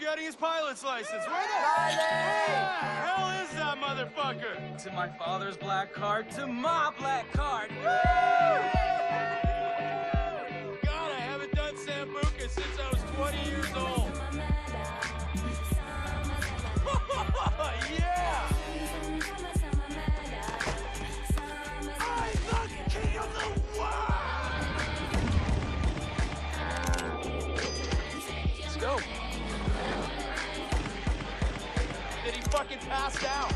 getting his pilot's license. Where the hell is that motherfucker? To my father's black card, to my black card. Woo! God, I haven't done Sambuca since I was 20 years old. Yeah! I'm the king of the world! Let's go. Did he fucking pass out?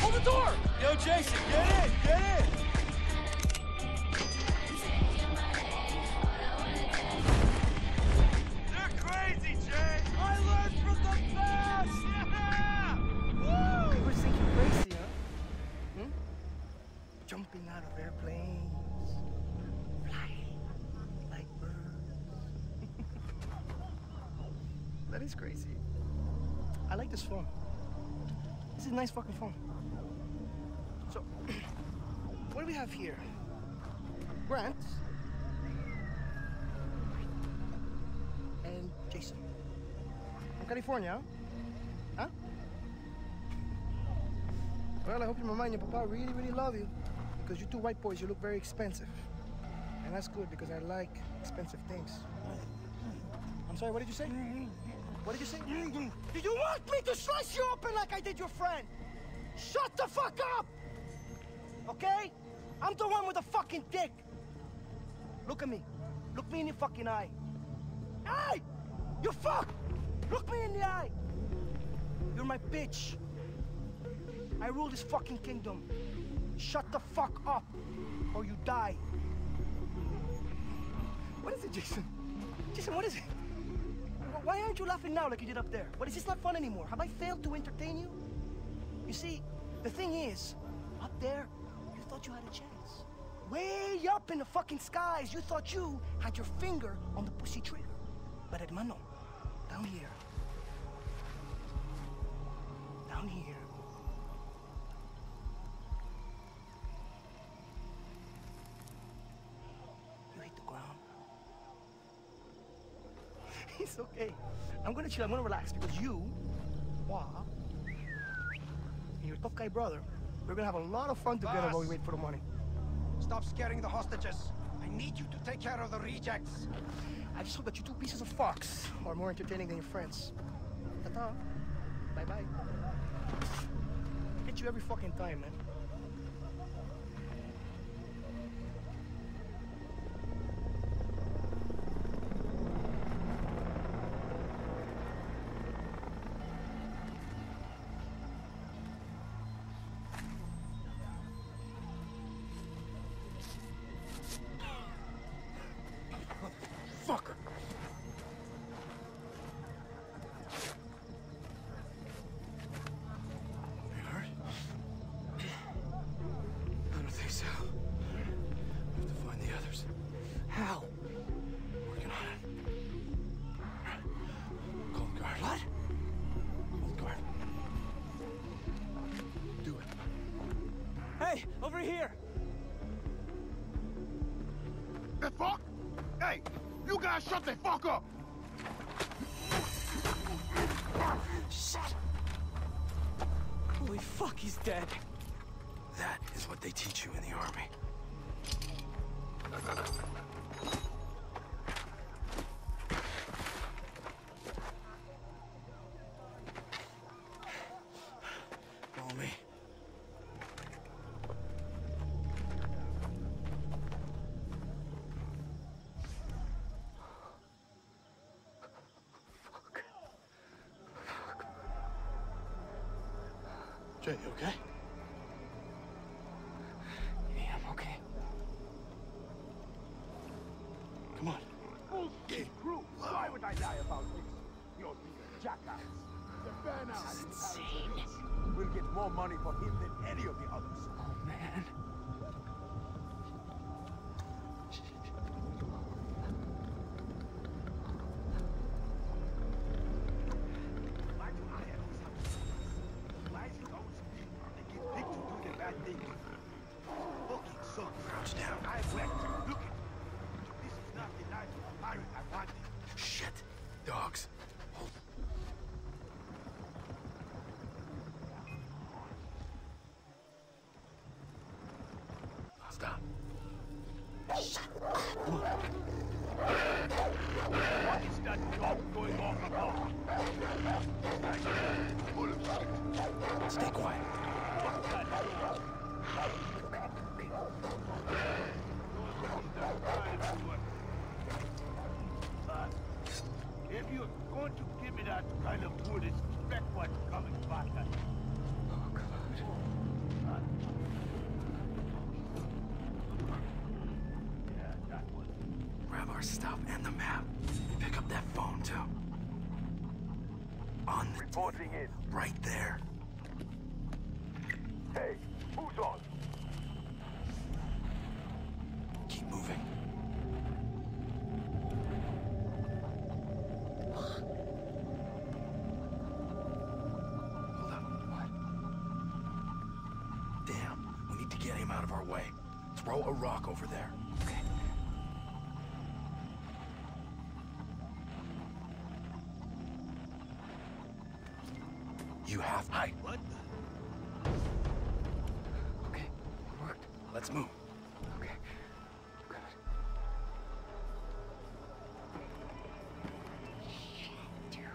Hold the door! Yo, Jason, get in! Get in! They're crazy, Jay! I learned from the past! Yeah! Woo! We were thinking crazy, huh? Hmm? Jumping out of airplanes, flying like birds. That is crazy. I like this phone. This is a nice fucking phone. So, what do we have here? Grant and Jason. From California, huh? Well, I hope your mama and your papa really, really love you. Because you two white boys, you look very expensive. And that's good, because I like expensive things. I'm sorry, what did you say? What did you say? Did you want me to slice you open like I did your friend? Shut the fuck up! Okay? I'm the one with the fucking dick. Look at me. Look me in the fucking eye. Hey! You fuck! Look me in the eye! You're my bitch. I rule this fucking kingdom. Shut the fuck up, or you die. What is it, Jason? Jason, what is it? Why aren't you laughing now like you did up there? What, is this not fun anymore? Have I failed to entertain you? You see, the thing is, up there, you thought you had a chance. Way up in the fucking skies, you thought you had your finger on the pussy trigger. But hermano, down here, it's okay. I'm gonna chill, I'm gonna relax, because you, Wah, and your tough guy brother, we're gonna have a lot of fun together while we wait for the money. Stop scaring the hostages. I need you to take care of the rejects. I just hope that you two pieces of fox are more entertaining than your friends. Ta-ta. Bye-bye. Get you every fucking time, man. Over here! The fuck? Hey! You guys shut the fuck up! Shut! Holy fuck, he's dead! That is what they teach you in the army. Jay, you okay? Yeah, I'm okay. Come on. Bullshit, crew. Why would I lie about this? You're being jackass. This is insane. We'll get more money for him than any of the others. Oh, man. Shit! Dogs! Hold stop. Shut up. What is that dog going on about? Stay quiet. If you're going to give me that kind of wood, expect what's coming back at you. Oh, God. Yeah, that one. Grab our stuff and the map. Pick up that phone, too. On the... Reporting in. Right there. Hey, who's on? Keep moving. Throw a rock over there. Okay. You have height. What? Okay, it worked. Let's move. Okay. Good. Shit, dude.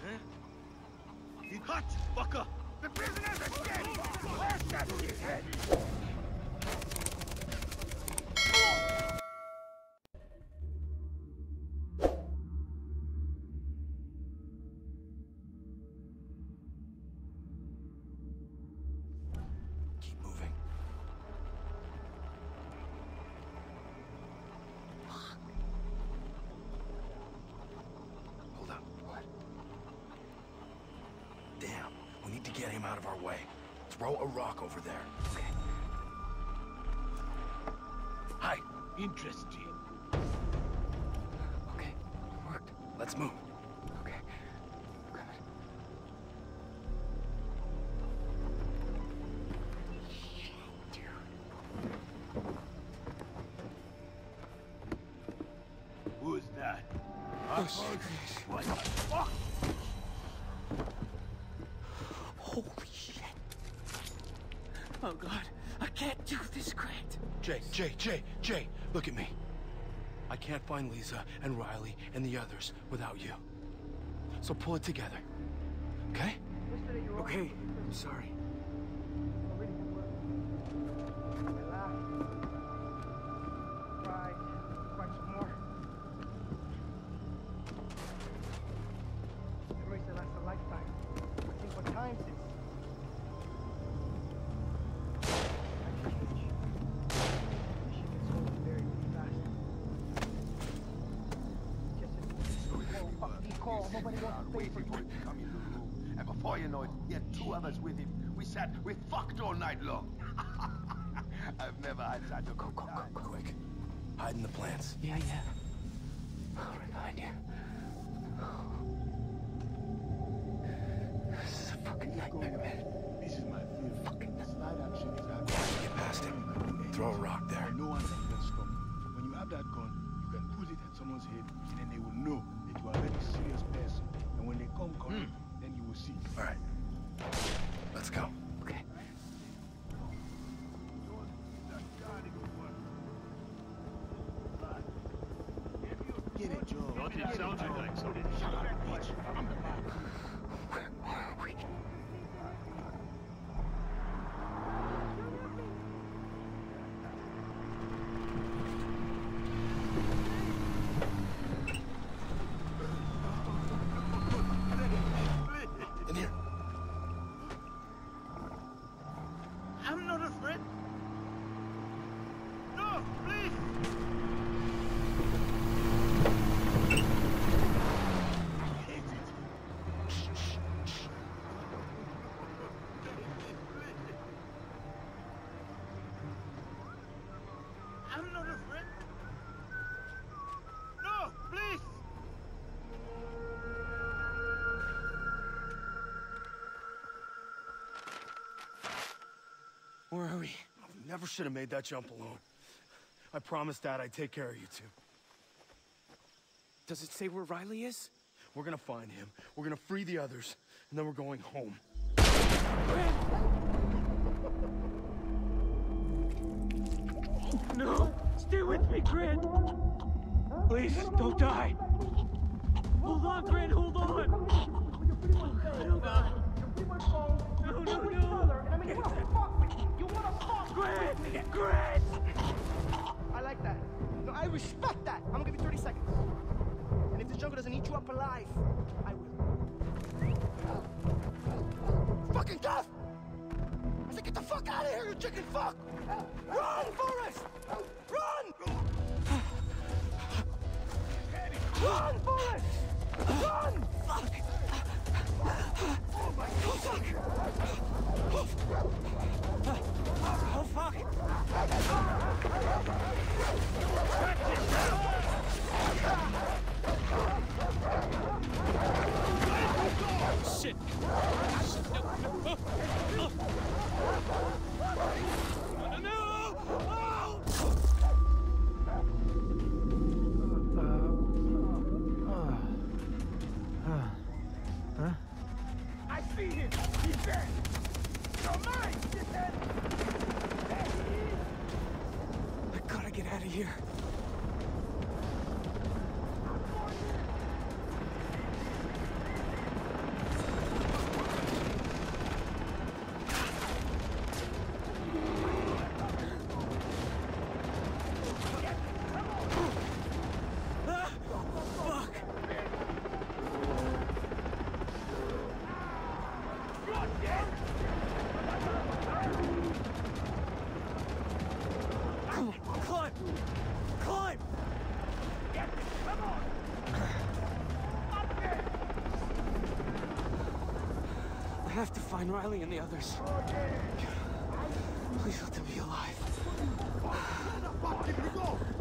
Huh? You hot fucker! The prisoners are dead! Where's that shit head? Keep moving. Hold up. What? Damn, we need to get him out of our way. Throw a rock over there. Okay. Hi. Interesting. Okay, it worked. Let's move. Okay. Good. Shit, dude. Who is that? Oh, shit. What the fuck? Holy shit. Oh, God. I can't do this, Grant. Jay, look at me. I can't find Lisa and Riley and the others without you. So pull it together. Okay? Okay. I'm sorry. And before you know it, he had two others with him. We fucked all night long. I've never had such a good time. Go, quick. Hide in the plants. Yeah. I'll remind you. This is a fucking nightmare, man. This is my fear. Fucking slide action is out. Get past him. Throw a rock there. No one can get stopped. When you have that gun, you can put it at someone's head, and then they will know that you are a very serious person. And when they come correct, then you will see. All right. Let's go. Okay. Get it, Joe. What it sounds like, so did shut up, bitch. I'm the man. Where are we? Where are we? I never should have made that jump alone. I promised Dad I'd take care of you two. Does it say where Riley is? We're gonna find him, we're gonna free the others, and then we're going home. No! Stay with me, Grant! Please, don't die! Hold on, Grant, hold on! No! Grant! Grant! I like that. No, I respect that! I'm gonna give you 30 seconds. And if the jungle doesn't eat you up alive, I will. Fucking tough! I said get the fuck out of here, you chicken fuck! Run, Forrest! Run! Run, Forrest! Run! Fuck! Oh my God! Oh fuck! Oh fuck! Shit! I have to find Riley and the others. Please let them be alive.